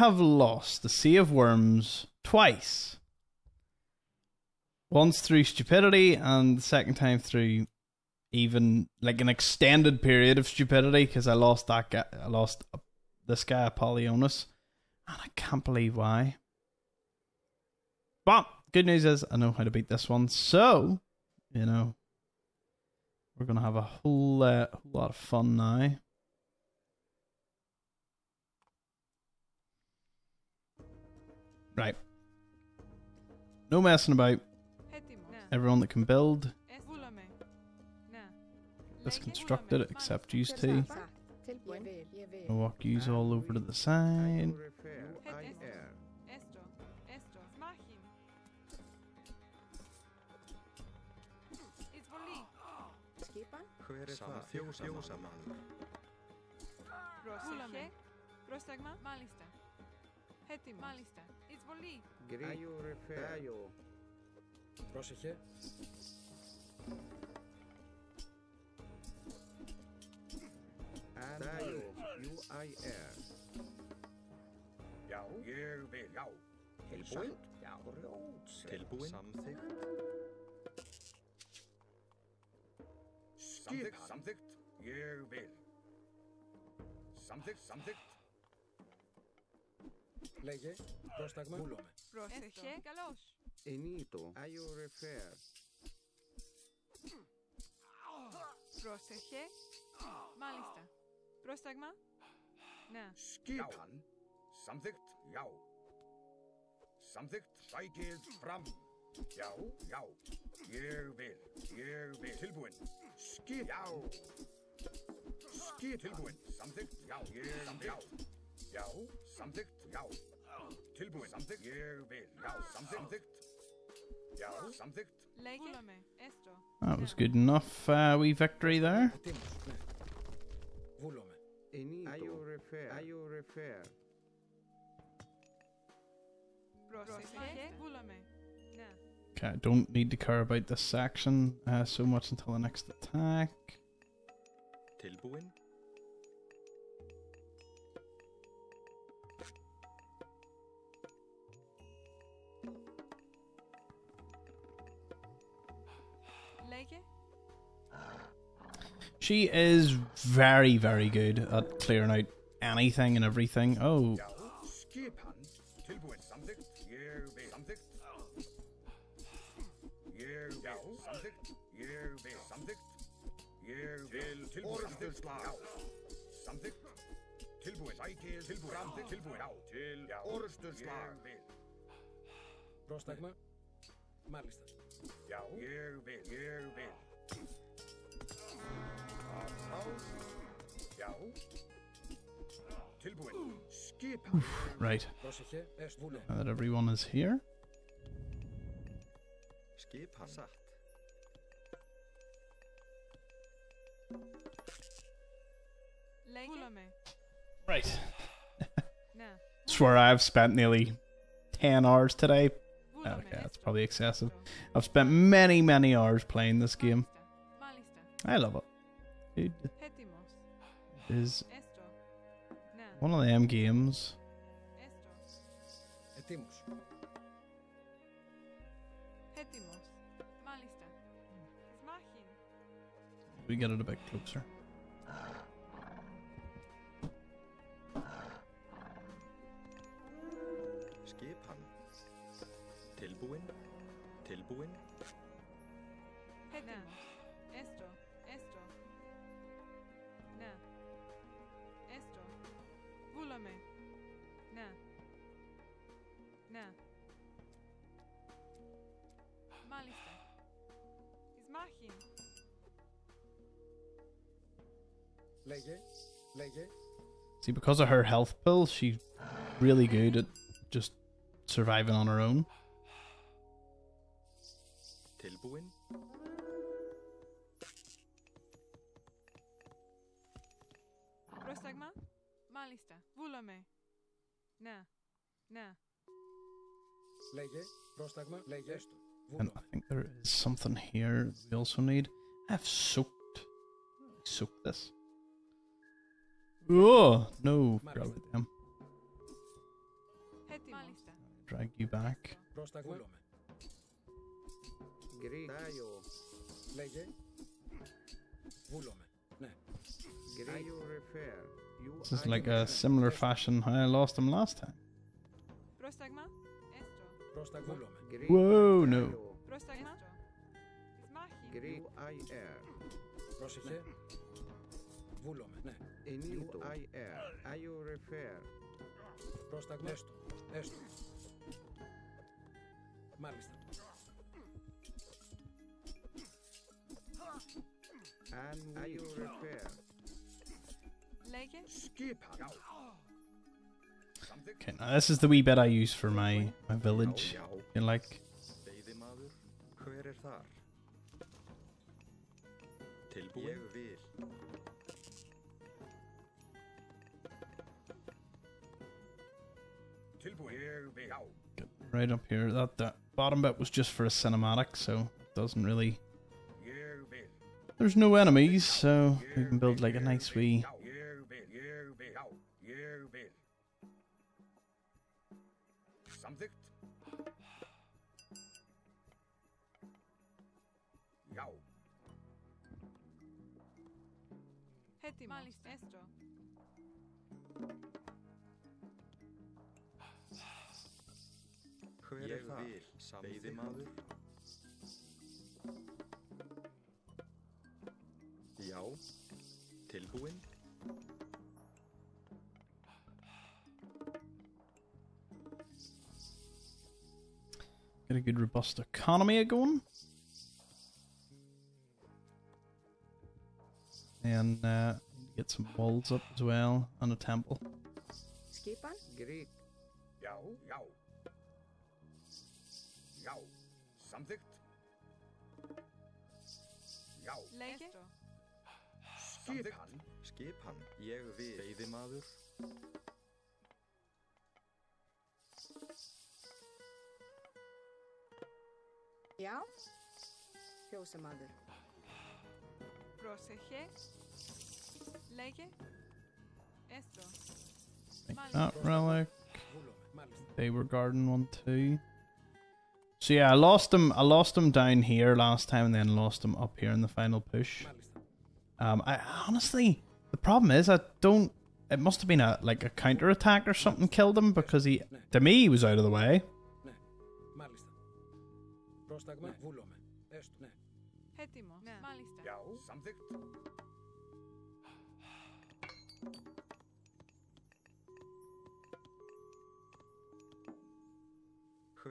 have lost the Sea of Worms twice. Once through stupidity, and the second time through even, like, an extended period of stupidity, because I lost that guy, I lost this guy, Apollonius, and I can't believe why. But good news is I know how to beat this one, so, you know, we're going to have a whole lot of fun now. Right. No messing about. Everyone that can build is constructed except you two. I'll walk you all over to the side. Something. Λέγε, πρόσταγμα. Πρόσεχε, καλώς. Ενίτο. Άιο ρεφέρ. Πρόσεχε. Μάλιστα. Πρόσταγμα. Ναι. Σκίταν. Something. Γιαου. Something. Σαϊκές φραμ. Γιαου. Γιαου. Γερβιλ. Γερβιλ. Τιλπουεν. Σκίτ. Γιαου. Skit tilbúin, samþykkt, já, ég samþykkt, já, samþykkt, já, tilbúin, samþykkt, ég vil, já, samþykkt, já, samþykkt. That was good enough, wee victory there. Are you repair? Okay, I don't need to care about this section so much until the next attack. Tilbúin. She is very, very good at clearing out anything and everything. Oh. Right. Now that everyone is here. Right. Swear I've spent nearly 10 hours today. Okay, that's probably excessive. I've spent many, many hours playing this game. I love it. It is one of them games. We get it a bit closer. Tilbúin. Hérna. Esto. Na. Esto. Búlame. Na. Malista. Ismagin. Legge. See, because of her health pill, she's really good at just surviving on her own. Tilbúin. Πρόσταγμα. Μάλιστα. Βούλαμε. Ναι. Λέγε. Πρόσταγμα. Λέγε. And I think there is something here we also need. I've soaked this. Oh, no. Grab it down. Drag you back. This is like a similar fashion how I lost him last time. Whoa, no. Okay, now this is the wee bit I use for my village, if you like. Get right up here. That bottom bit was just for a cinematic, so it doesn't really... There's no enemies, so we can build like a nice wee... Get a good robust economy going. And get some walls up as well, and a temple. Make that relic. They were guarding one too. So yeah, I lost them down here last time, and then lost them up here in the final push. I honestly, the problem is It must have been a counter attack or something killed him, because he, to me, he was out of the way.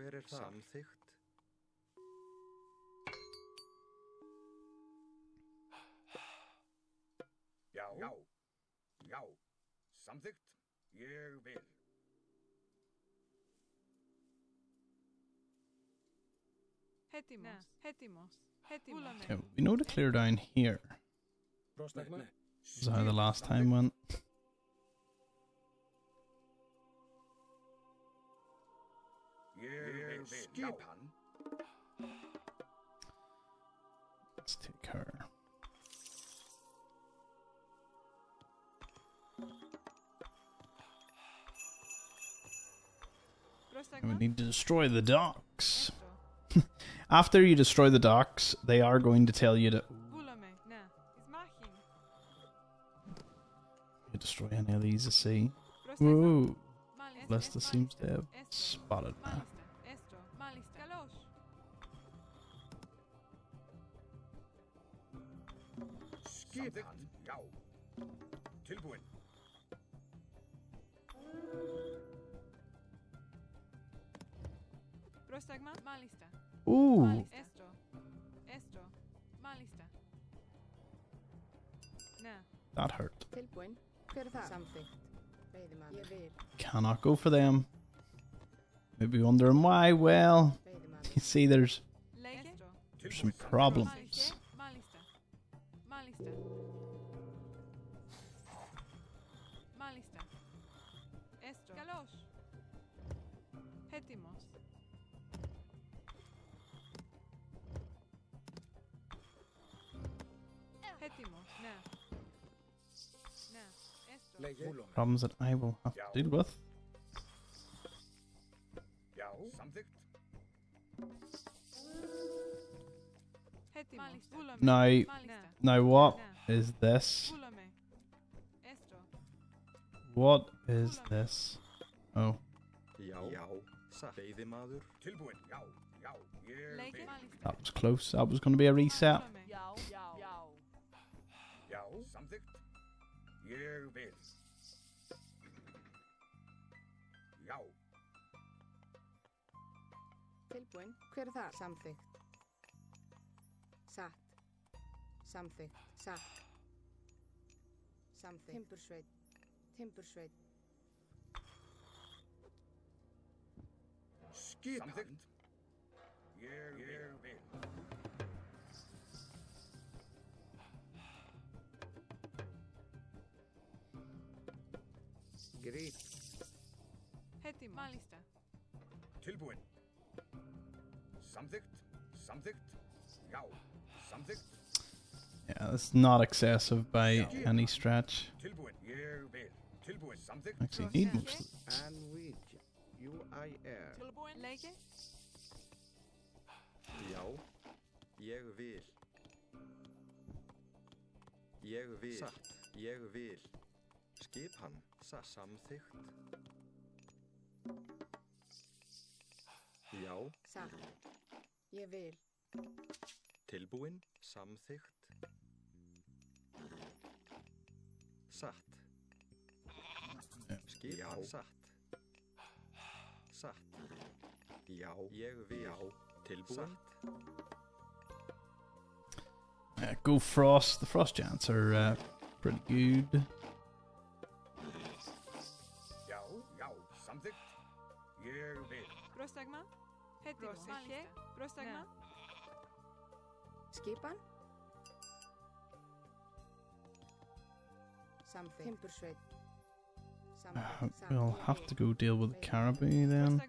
Okay, we know to clear down here. This is how the last time went. Let's take her. And we need to destroy the docks. After you destroy the docks, they are going to tell you to destroy any of these to see. Whoa. Lester seems to have spotted now. Ooh. That hurt. Cannot go for them. Maybe wondering why. Well, you see, there's some problems. Problems that I will have to deal with. No. No, what is this? What is this? Oh. That was close. That was going to be a reset. Something. Sat. Something. Sat. Something. Timbersweit. Timbersweit. Skip. Great. Hetti Malista. Tilbuin. Something. Something. Yow. Something. Yeah, that's not excessive by any stretch. Actually, need much. Tilbúin, samþykkt. Satt. Skipan satt. Satt. Já, ég vil. Tilbúin. Go Frost. The Frost giants are pretty good. Já, já, samþykkt. Ég vil. Brostagma. Hetti. Brostagma. Skipan. Something. We'll have to go deal with the Caribou then.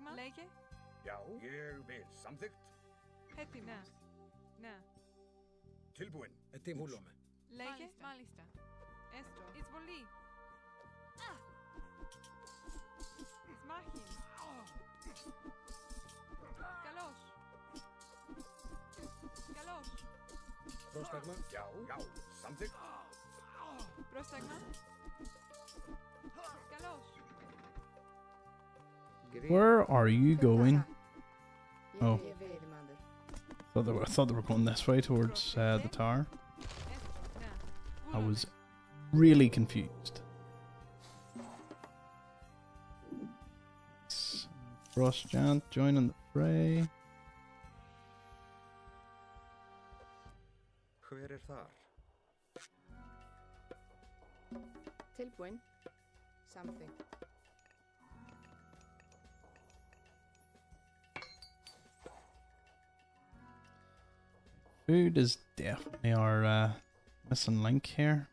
Prostagma? Yow, yow, something. Prostagma? Where are you going? Oh. I thought they were going this way towards the tower. I was really confused. Frost giant joining the fray. Tilbúin. Something. Food is definitely our missing link here.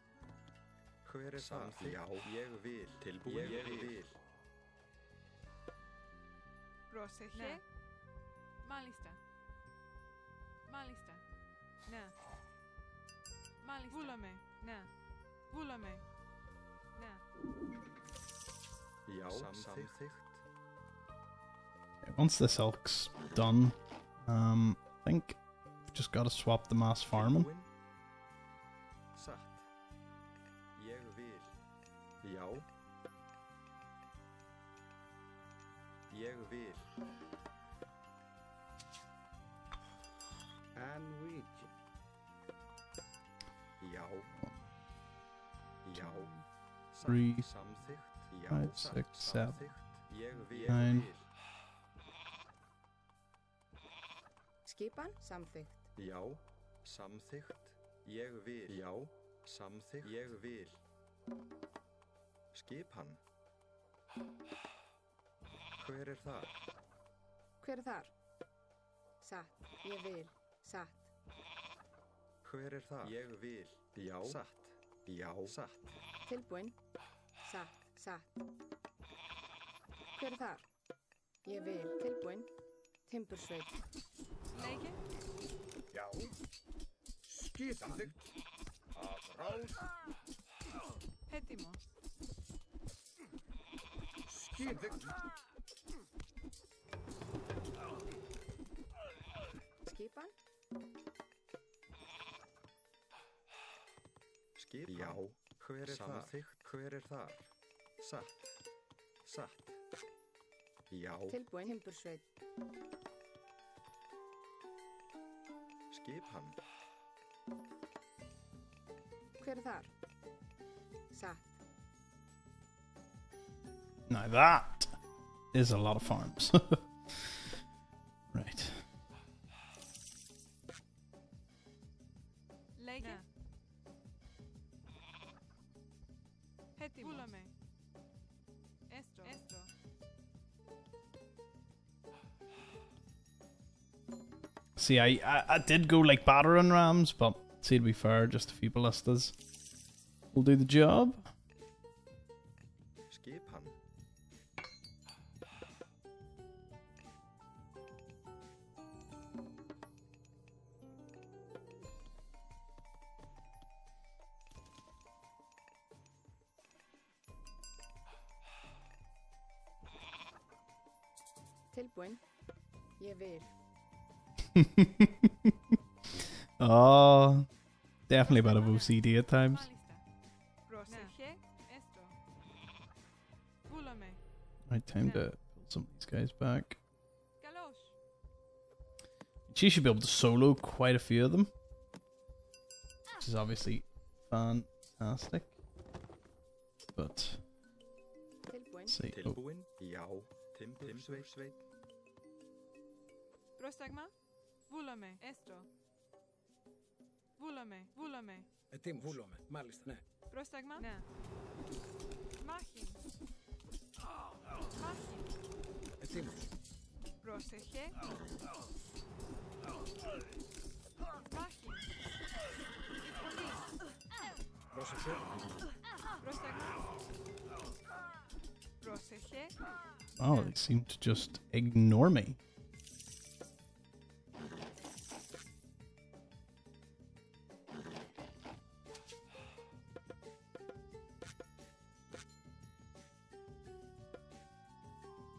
Βούλαμε, ναι, βούλαμε, ναι. Once this elk's done, I think we've just got to swap the mass farming. Three, 5, 6, 7, 9. Skipan, samþykkt. Já, samþykkt. Ég vil. Já, samþykkt. Ég vil. Skipan. Hver þar? Hver þar? Satt. Ég vil. Satt. Hver þar? Ég vil. Já, satt. Já, satt. Tilbúin. Satt, satt. Hver þar? Ég vil. Tilbúin. Timbursveit. Leiki. Já. Skýðandig. Að ráð. Hettimo. Skýðandig. Skipan? Skipan? Já. Hver er þar? Satt. Satt. Já. Tilbúin. Himbursveit. Skipan. Hver er þar? Satt. Now that is a lot of farms. Right. Λέγε. Έτοιμος. Έστω. Έστω. See, I did go like battering rams, but see, to be fair, just a few ballistas will do the job. Tilbúin. Ég vil. Oh, definitely a bit of OCD at times. Right, time to build some of these guys back. She should be able to solo quite a few of them, which is obviously fantastic. But let's see. Oh. Πρόσταγμα, βούλαμε, έστω. Βούλαμε, βούλαμε. Ετοίμος. Βούλαμε, μάλιστα, ναι. Πρόσταγμα, ναι. Μάχη. Μάχη. Ετοίμος. Πρόσεχε. Μάχη. Υπολή. Πρόσεχε. Πρόσταγμα. Πρόσεχε. Oh, they seem to just ignore me.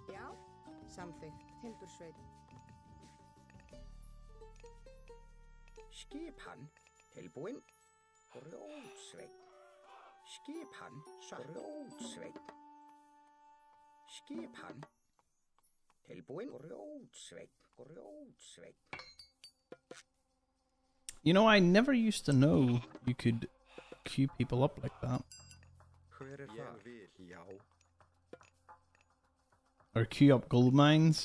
Yeah, something. Timbersweit. Skipan, tilbúin. Rótsveit. Skipan, rótsveit. Skipan. Tilbúin. Rótsveit. Rótsveit. You know, I never used to know you could queue people up like that. Or queue up gold mines.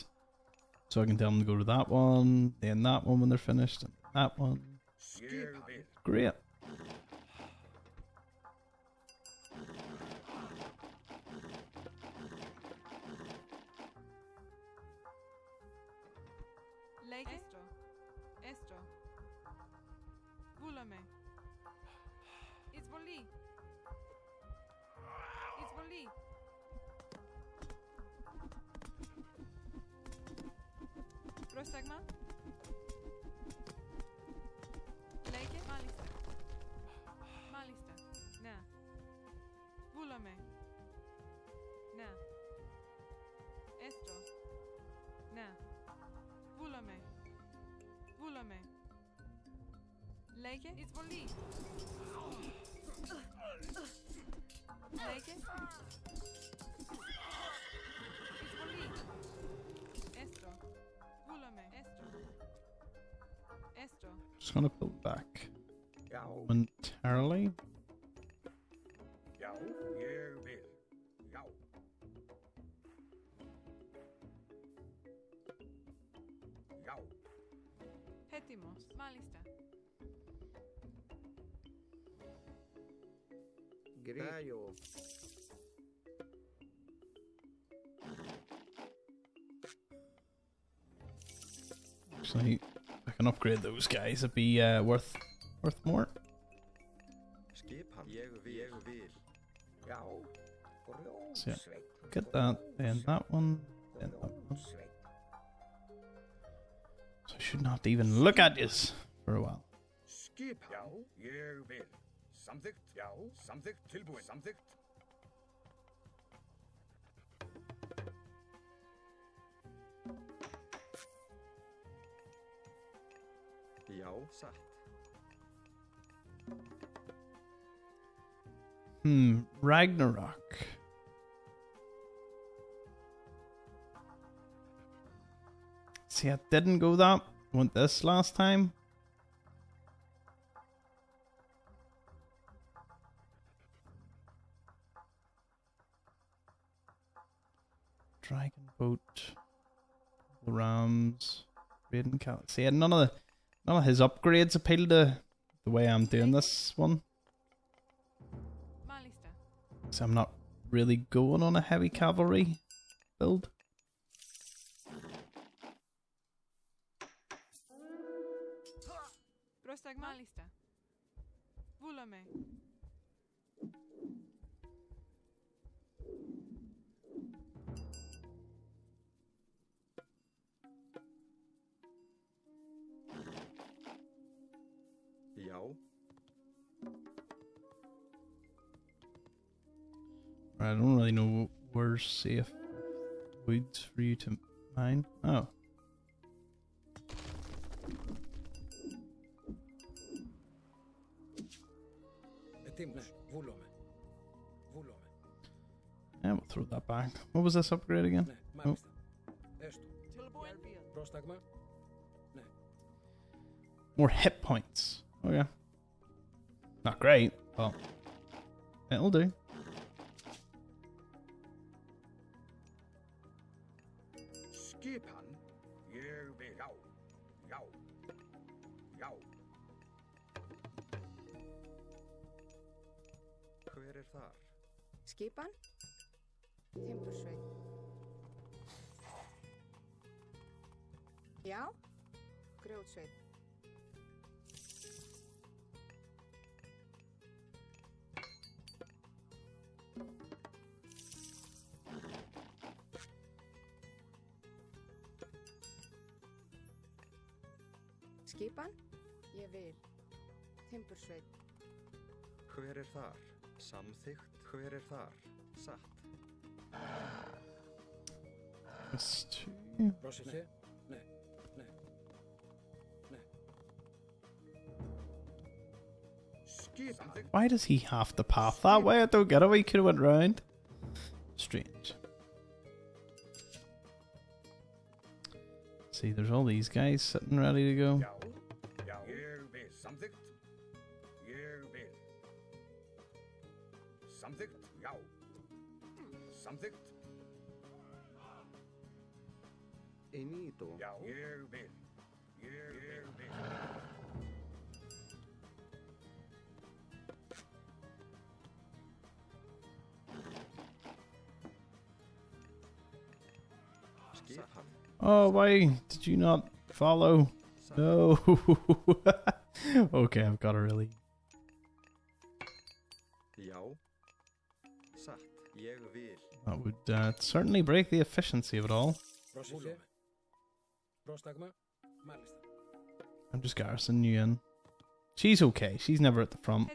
So I can tell them to go to that one, then that one when they're finished, and that one. Skipan. Great. Esto, esto. Βούλαμε. Εισβολή. Εισβολή. Πρόσταγμα. Λέγε. Μάλιστα. Μάλιστα. Ναι. Βούλαμε. Ναι. Esto. Ναι. Βούλαμε. Βούλαμε. Λέγε εισβολή. Λέγε εισβολή. Έστω. Βούλαμε. Έστω. Έστω. Just gonna build back momentarily. Έτοιμος, μάλιστα. Γκράγιο. Actually, I can upgrade those guys. It'd be worth more. So yeah, get that, then that one, then that one. So I should not even look at this for a while. Skip. Something. Something. Something. Já, satt. Ragnarok. See, I didn't go that. Went this last time. Dragon boat, rams, raiding cat. See, none of his upgrades appeal to the way I'm doing this one. So I'm not really going on a heavy cavalry build. I don't really know where safe woods for you to mine. Oh. Yeah, we'll throw that back. What was this upgrade again? Oh. More hit points. Oh yeah. Not great, but it'll do. Skipan? Timbursveit. Já, grjótsveit. Skipan? Ég vil. Timbursveit. Hver þar? Samþykkt. Where is that? Sat. That's two. No. No. No. Why does he have the path that way? I don't get it. We could have went round. Strange. See, there's all these guys sitting ready to go. Oh, why did you not follow? No. Okay, I've got to really. That would certainly break the efficiency of it all. I'm just garrisoning you in. She's okay, she's never at the front.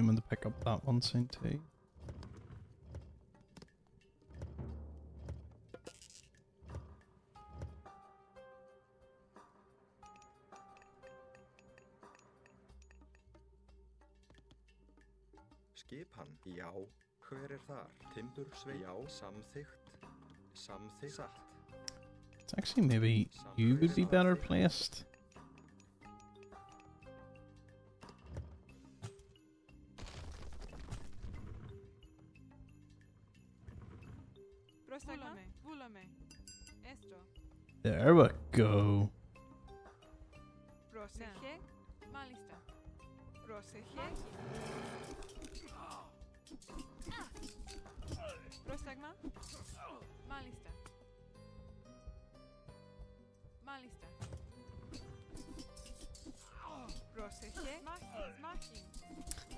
I'm going to pick up that one soon too. Skipan, já, hver þar? Timbursveit, já, samþykkt. It's actually maybe you would be better placed. There we go.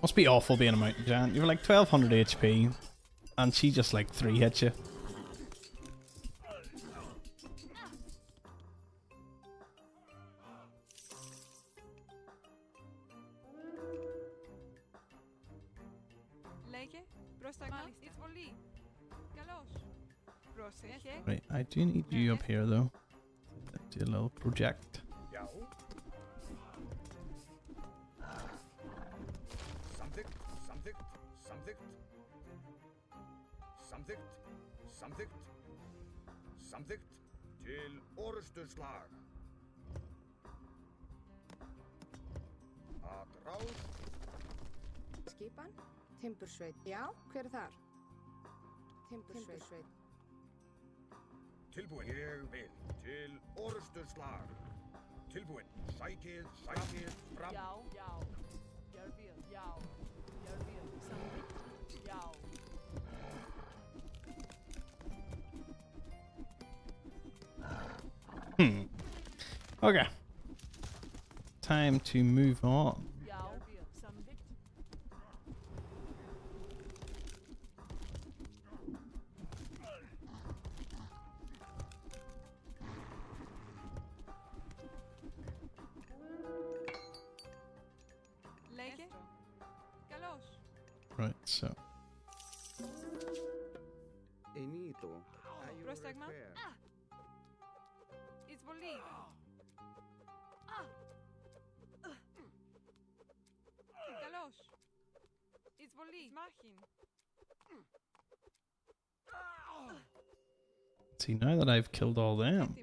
Must be awful being a mountain giant. You were like 1200 HP and she just like 3 hits you. Right, I do need you up here though. Let's do a little project. Something till Orster Slar. Skipan, Timbersveit. Já, hver þar? Timbersveit. Tilbúin. Ég vil til Orster Slar. Tilbúin. Sækið fram. Já. Gerbil. Something. Já. Okay. Time to move on. Right, so. See, now that I've killed all them.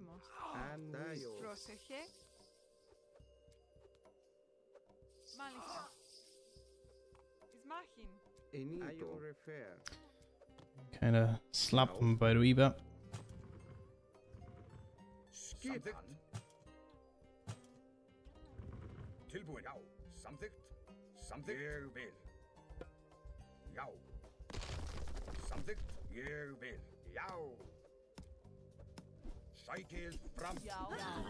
Kind of slap them about a wee bit. Something. Yow. Something. You will. Yow. Psyche from Yow.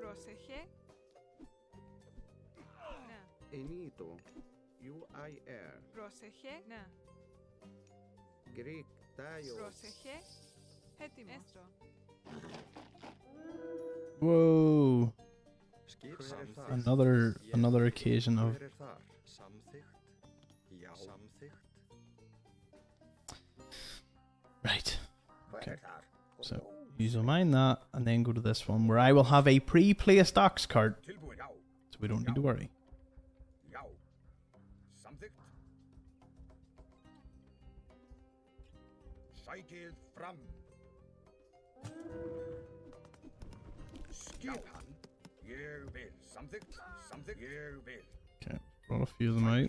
Proseje. Na. Enito. UIR. Proseje. Na. Greek. Tayo. Proseje. Whoa! Another occasion of right. Okay, so use your mind that, and then go to this one where I will have a pre-placed ox cart, so we don't need to worry. Okay, brought a few of them out.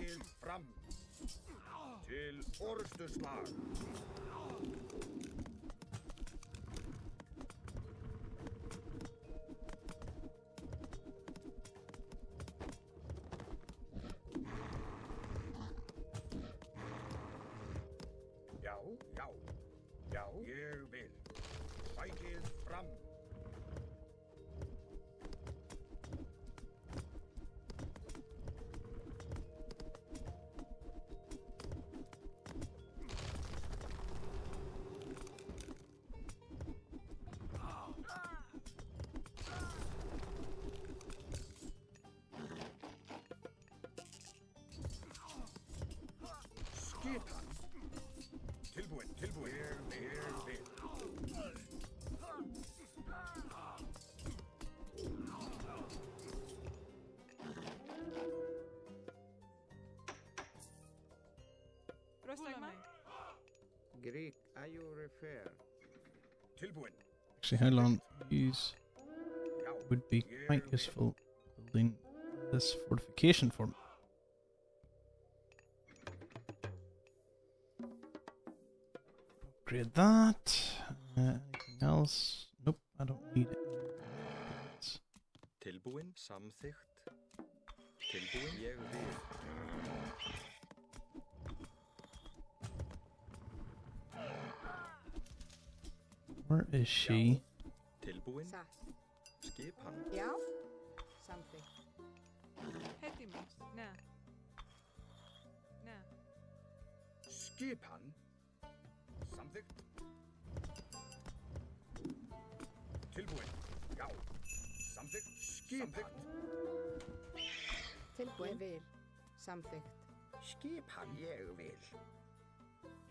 Greek, are you refer? Actually, how long use would be quite useful building this fortification for me. Upgrade that. Anything else? Nope, I don't need it. Tilbúin samþykkt. Tilbúin ég vil. Where is she? Something. Skipan ég vil.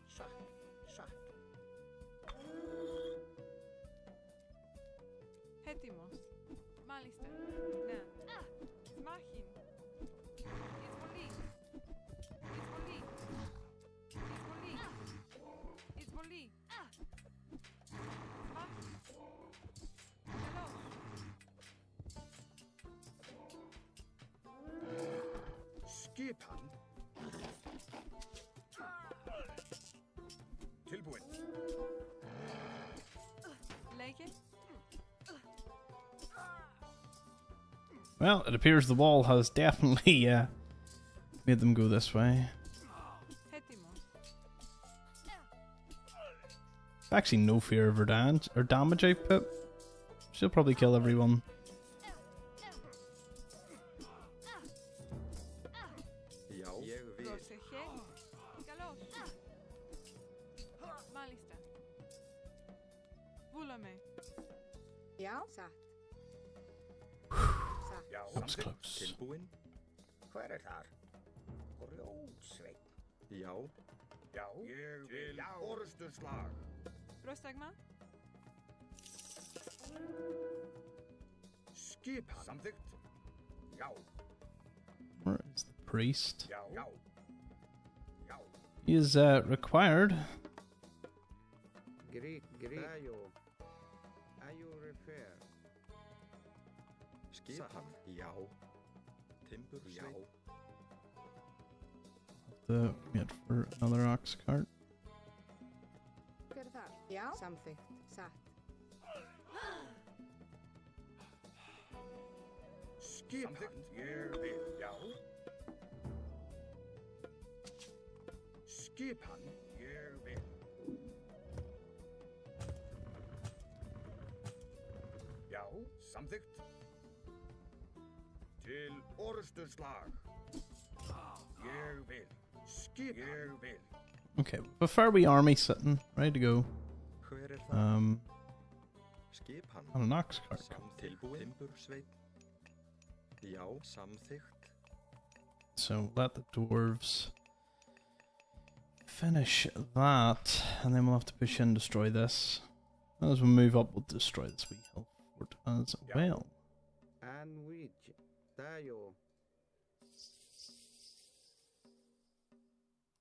Satt. Hetimos. Malister. Nä. Smahin. It's Molly. Tilbúin. Well, it appears the wall has definitely made them go this way. Actually, no fear of her damage output. She'll probably kill everyone. That was close. Where is the priest? He is required. Have to get for another ox cart. Something. Skipan. Something. Til orðstuslag. Ég vil. Ég vil. Okay, before we army sitting, ready to go. On an ox cart. So let the dwarves finish that, and then we'll have to push in and destroy this. As we move up, we'll destroy this wee hill fort as well. And we.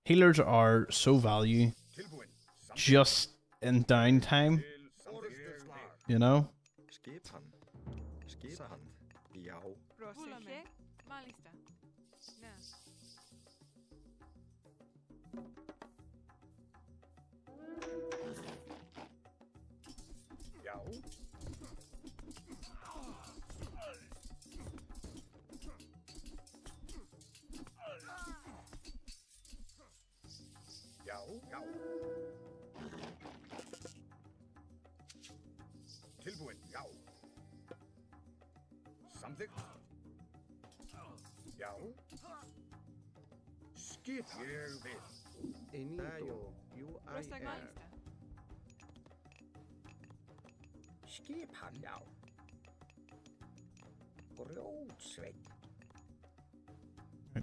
Healers are so value just in downtime, you know.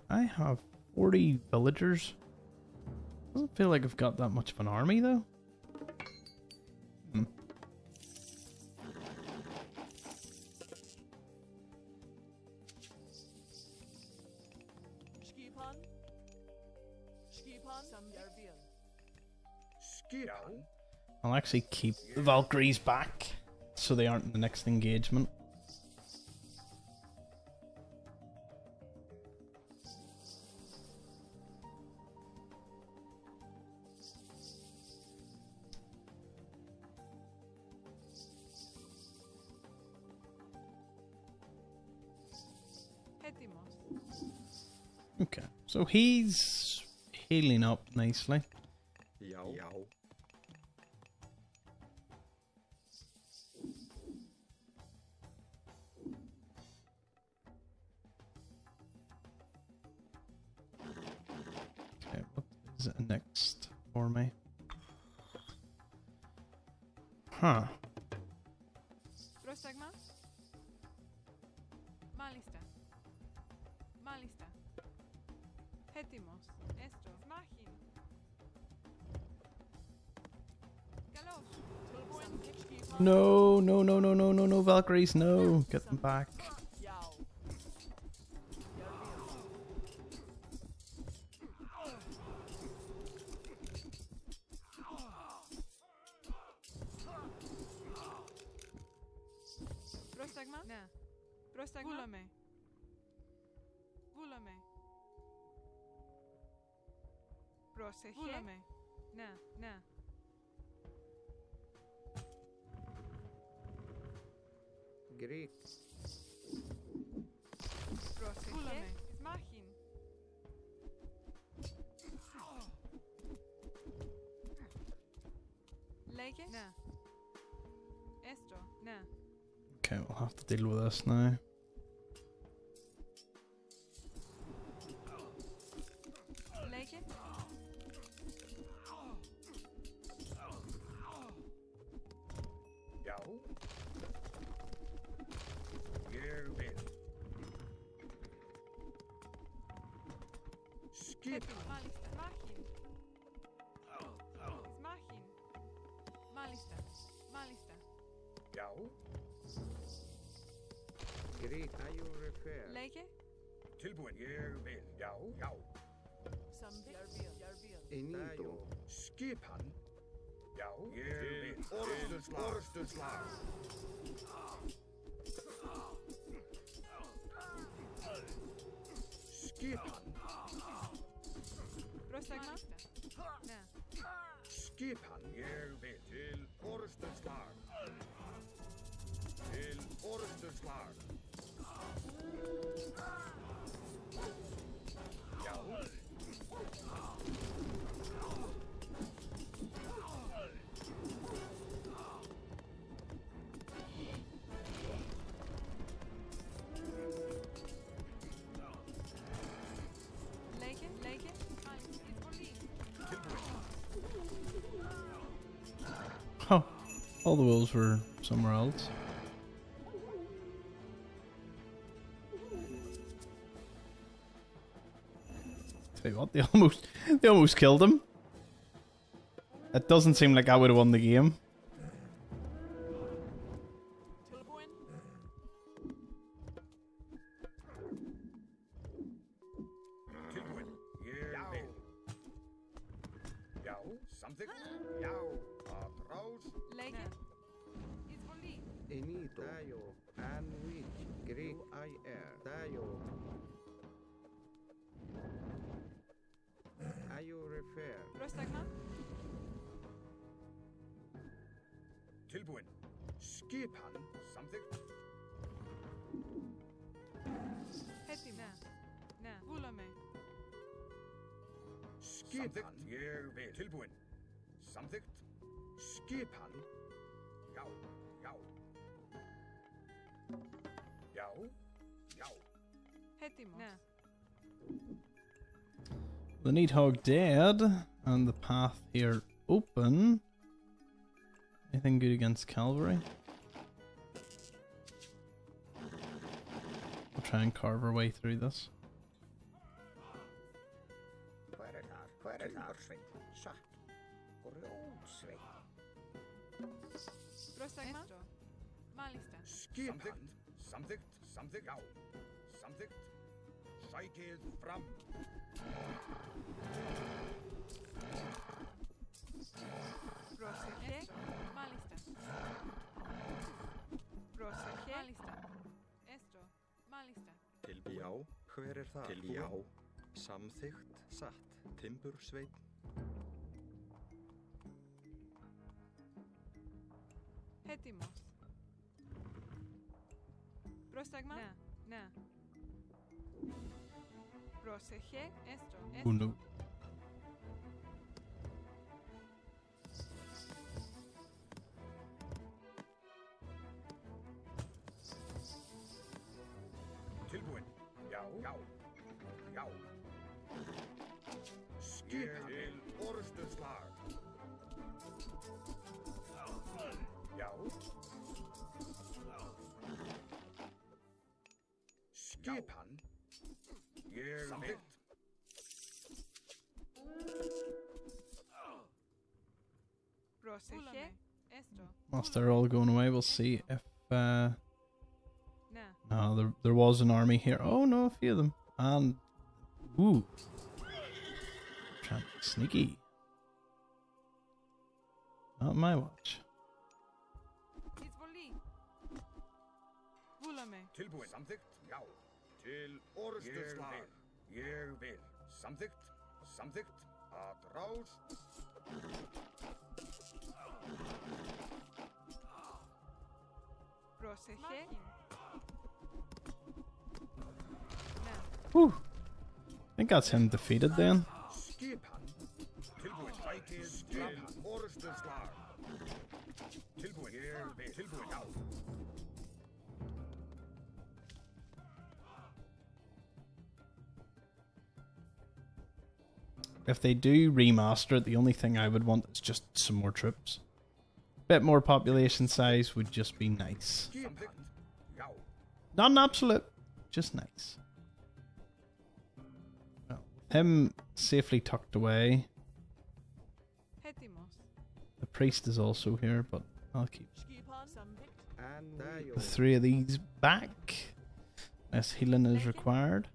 I have 40 villagers. Doesn't feel like I've got that much of an army though. I'll actually keep the Valkyries back so they aren't in the next engagement. Okay, so he's healing up nicely. next for me. Huh. No, no, no, no, no, no, no, Valkyries, no, get them back. Okay, we'll have to deal with this now. All the wolves were somewhere else. Tell you what, they almost killed him. It doesn't seem like I would have won the game. The Needhog dead, and the path here open. Anything good against cavalry? We'll try and carve our way through this. Oh no. Skipan, ég veit. Whilst they're all going away, we'll see if no, there was an army here. Oh no, a few of them. And ooh, trying to be sneaky. Not my watch. Whew. I think that's him defeated then. If they do remaster it, the only thing I would want is just some more troops. Bit more population size would just be nice. Not an absolute, just nice. Well, him safely tucked away. The priest is also here, but I'll keep the three of these back, as healing is required.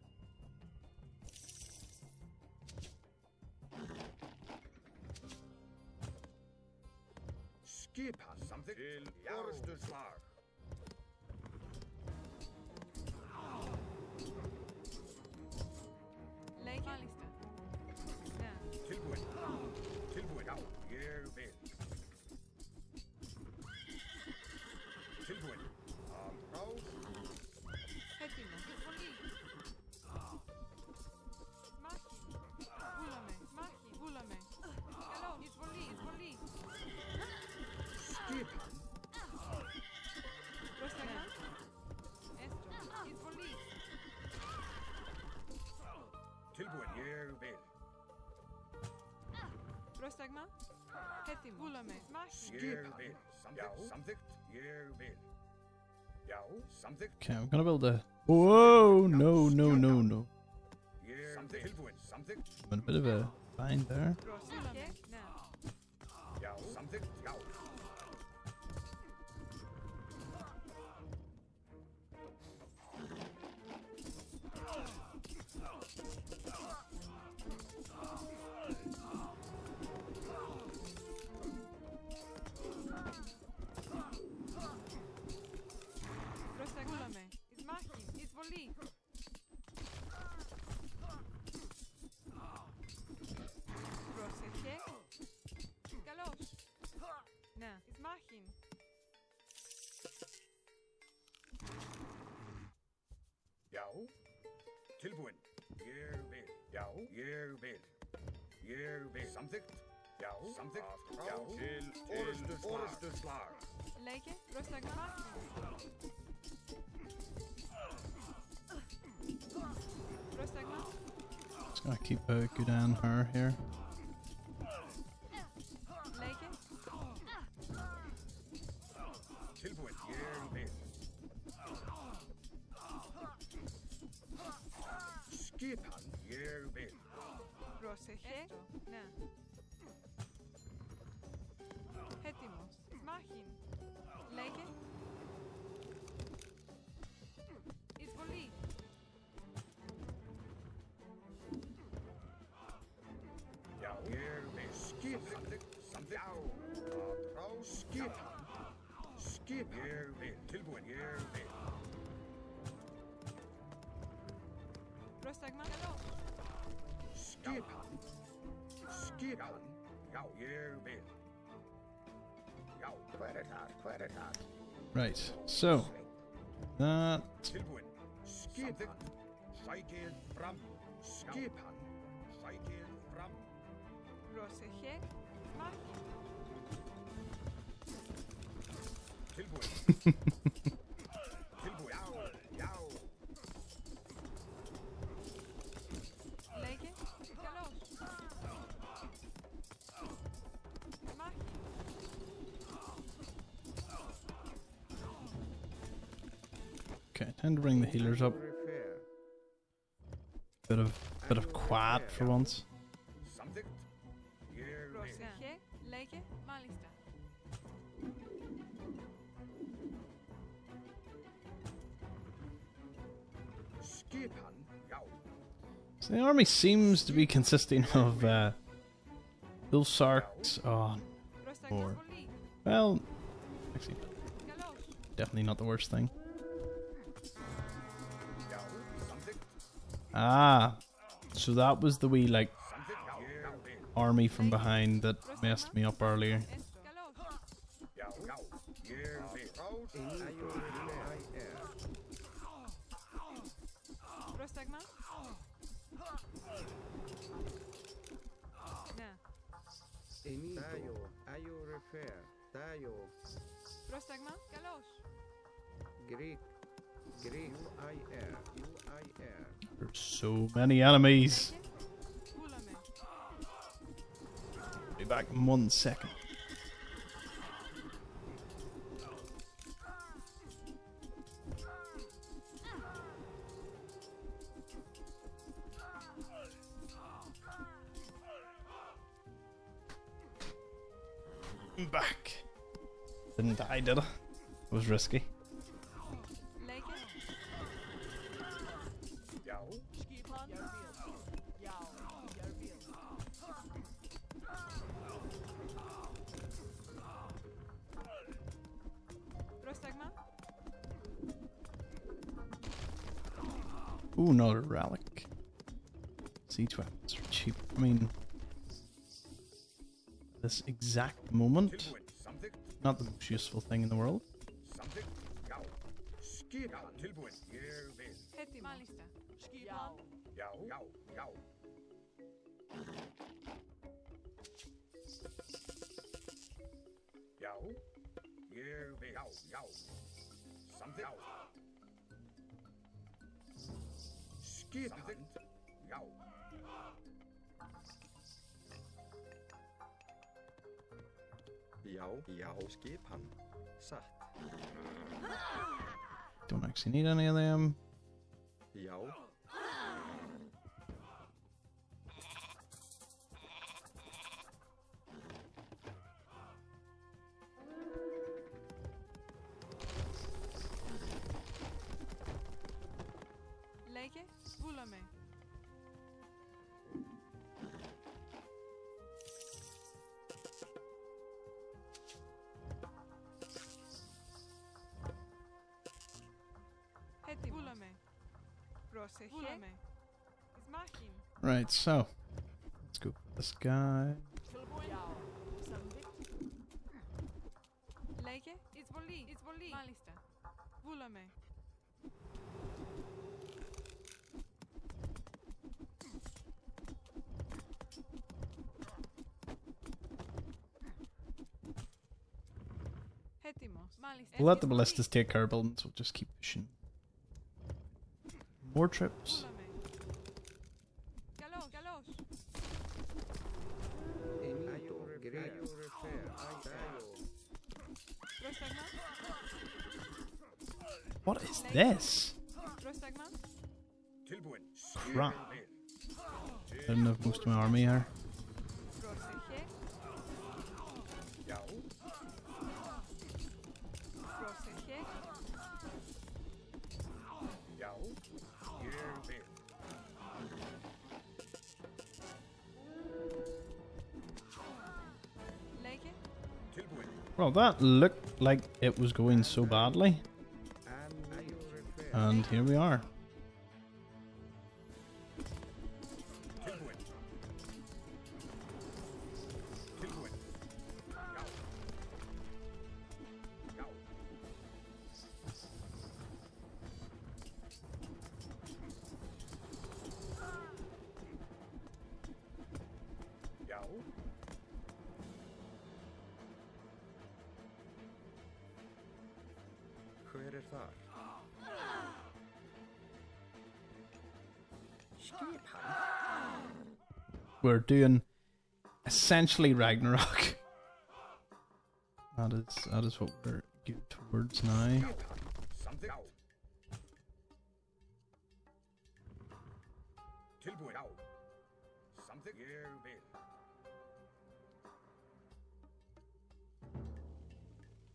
Okay, I'm gonna build a. Whoa! No, no, no, no. I'm a bit of a bind there. Just gonna keep a good eye on her here. Right, so that Okay, time to bring the healers up. Bit of quiet for once. So the army seems to be consisting of Ulsarks on board. Well, actually, definitely not the worst thing. Ah, so that was the wee, like, army from behind that messed me up earlier. There's so many enemies. I'll be back in 1 second. I'm back. Didn't die, did I? It was risky. Ooh, another relic. C2 weapons are cheap. I mean, this exact moment, not the most useful thing in the world. Don't actually need any of them. Right, so let's go with this guy. We'll let the ballistas take care of buildings, we'll just keep pushing. More trips. What is this? Crap. I don't have most of my army here. Well, that looked like it was going so badly, and here we are. We're doing essentially Ragnarok. That is what we're geared towards now. Tilbúin á. Samþykkt. Ég vil.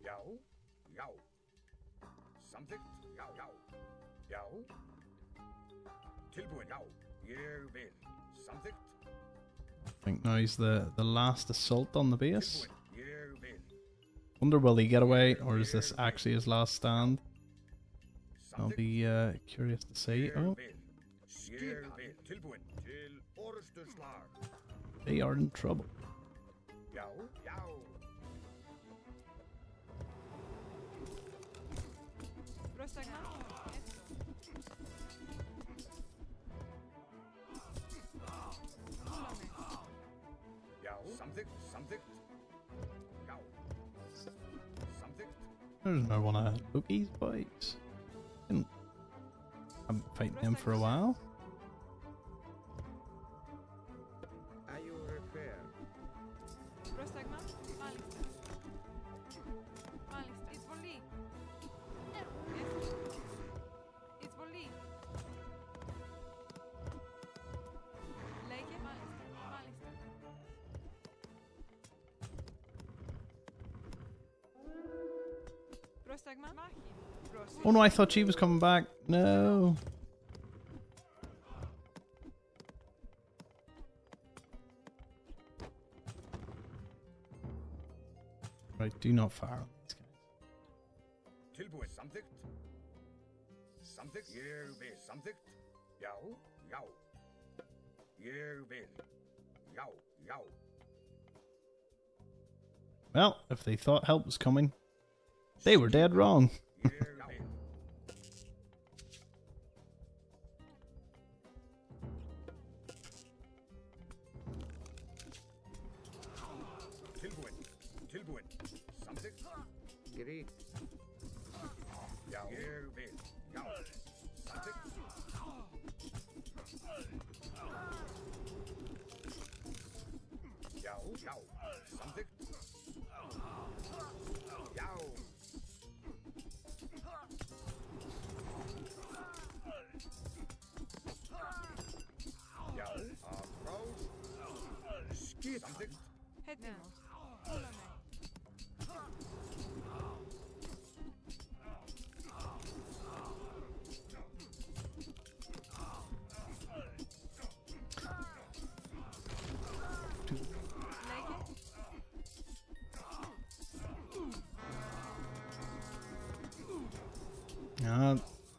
Já, já. Samþykkt. Já, já. Já. Tilbúin á. Ég vil. Samþykkt. I think now is the last assault on the base. Wonder will he get away, or is this actually his last stand? I'll be curious to see. Oh. They are in trouble. There's no one to look these boys. I'm fighting him for a while. Oh no, I thought she was coming back. No. Right, do not fire on these guys. Something. Something. Something. Yow, yow. Yow, yow. Well, if they thought help was coming, they were dead wrong.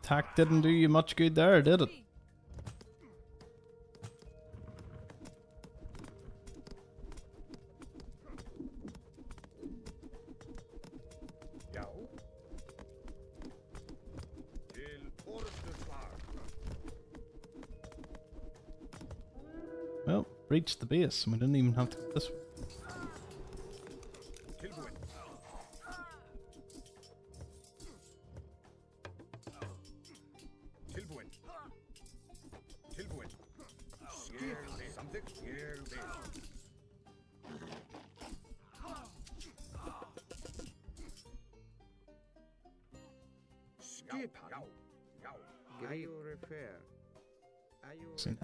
Attack didn't do you much good there, did it? Well, reached the base and we didn't even have to go this way.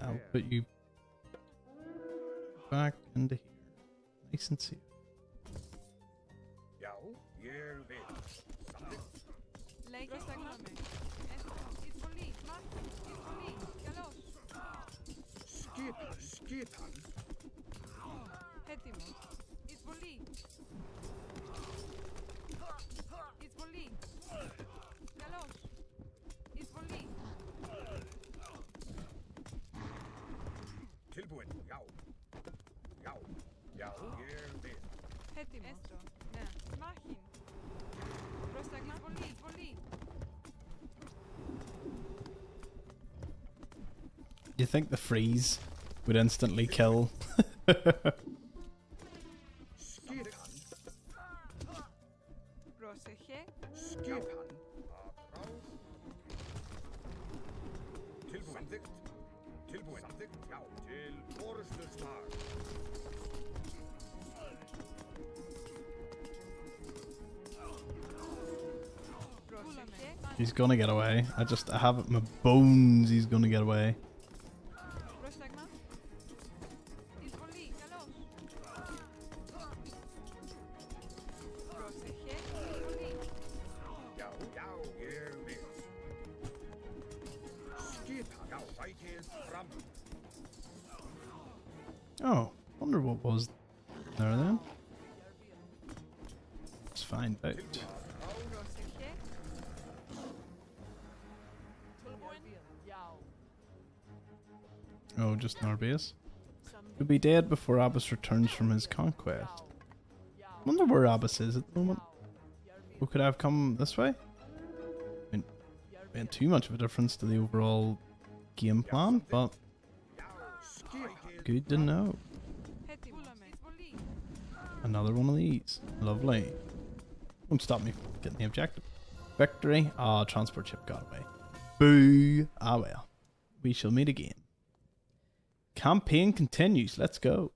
I'll put you back into here. Nice and safe. You think the freeze would instantly kill? He's gonna get away. I have it in my bones he's gonna get away. fine boat. Oh, just Narbeas? He'll be dead before Abbas returns from his conquest. Wonder where Abbas is at the moment. Who could I have come this way? I mean, it made too much of a difference to the overall game plan, but good to know. Another one of these. Lovely. Won't stop me from getting the objective. Victory. Ah, transport ship got away. Boo. Ah well. We shall meet again. Campaign continues. Let's go.